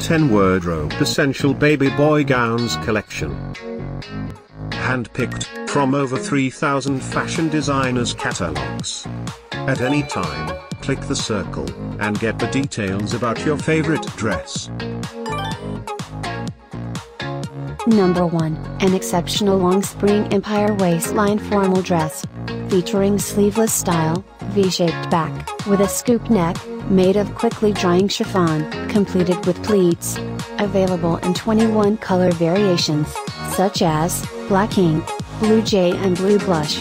10 Wardrobe Essential Baby Boy Gowns Collection. Handpicked from over 3,000 fashion designers' catalogs. At any time, click the circle and get the details about your favorite dress. Number 1, an exceptional long spring empire waistline formal dress. Featuring sleeveless style, V-shaped back, with a scoop neck, made of quickly drying chiffon, completed with pleats. Available in 21 color variations, such as black ink, blue jay and blue blush.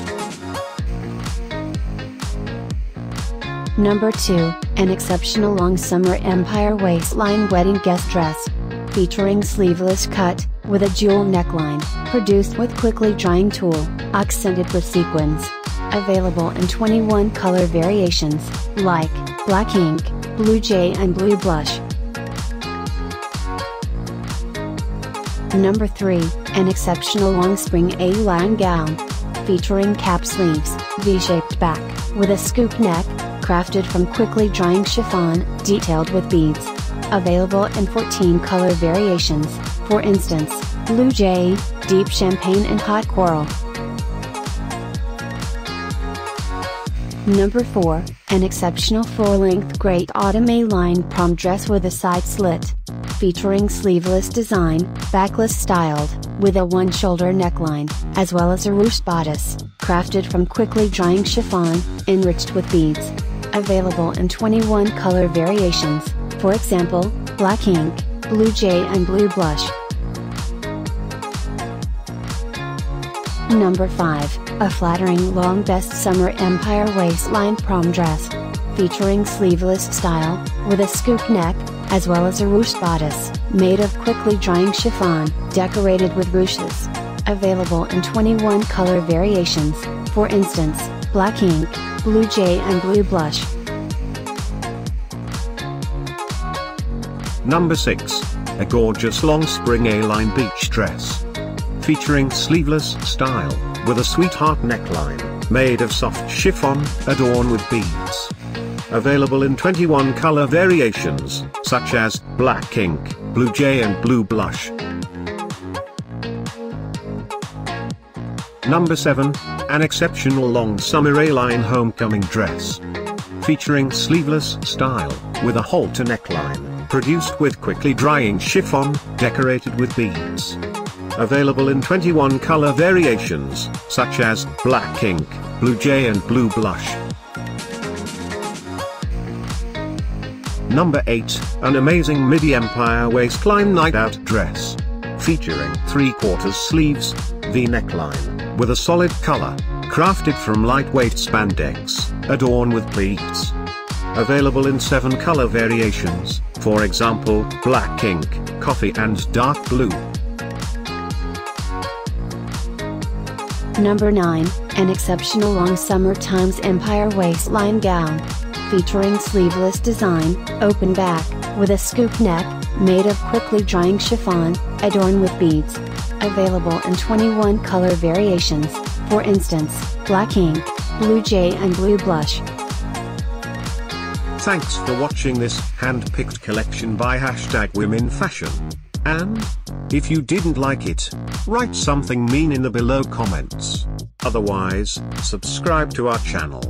Number 2, an exceptional long summer empire waistline wedding guest dress. Featuring sleeveless cut, with a jewel neckline, produced with quickly drying tulle, accented with sequins. Available in 21 color variations, like black ink, blue jay and blue blush. Number 3, an exceptional long spring A-line gown. Featuring cap sleeves, V-shaped back, with a scoop neck, crafted from quickly drying chiffon, detailed with beads. Available in 14 color variations, for instance, blue jay, deep champagne and hot coral. Number 4, an exceptional full-length great autumn A-line prom dress with a side slit. Featuring sleeveless design, backless styled, with a one-shoulder neckline, as well as a ruched bodice, crafted from quickly drying chiffon, enriched with beads. Available in 21 color variations, for example, black ink, blue jay and blue blush. Number 5, a flattering long best summer empire waistline prom dress. Featuring sleeveless style, with a scoop neck, as well as a ruched bodice, made of quickly drying chiffon, decorated with ruches. Available in 21 color variations, for instance, black ink, blue jay and blue blush. Number 6, a gorgeous long spring A-line beach dress. Featuring sleeveless style, with a sweetheart neckline, made of soft chiffon, adorned with beads. Available in 21 color variations, such as black ink, blue jay and blue blush. Number 7, an exceptional long summer A-line homecoming dress. Featuring sleeveless style, with a halter neckline, produced with quickly drying chiffon, decorated with beads. Available in 21 color variations, such as black ink, blue jay and blue blush. Number 8, an amazing midi empire waistline night out dress. Featuring three-quarters sleeves, V neckline, with a solid color, crafted from lightweight spandex, adorned with pleats. Available in 7 color variations, for example, black ink, coffee and dark blue. Number 9, an exceptional long summer times empire waistline gown. Featuring sleeveless design, open back, with a scoop neck, made of quickly drying chiffon, adorned with beads. Available in 21 color variations, for instance, black ink, blue jay and blue blush. Thanks for watching this hand-picked collection by #WomenFashion. And if you didn't like it, write something mean in the below comments. Otherwise, subscribe to our channel.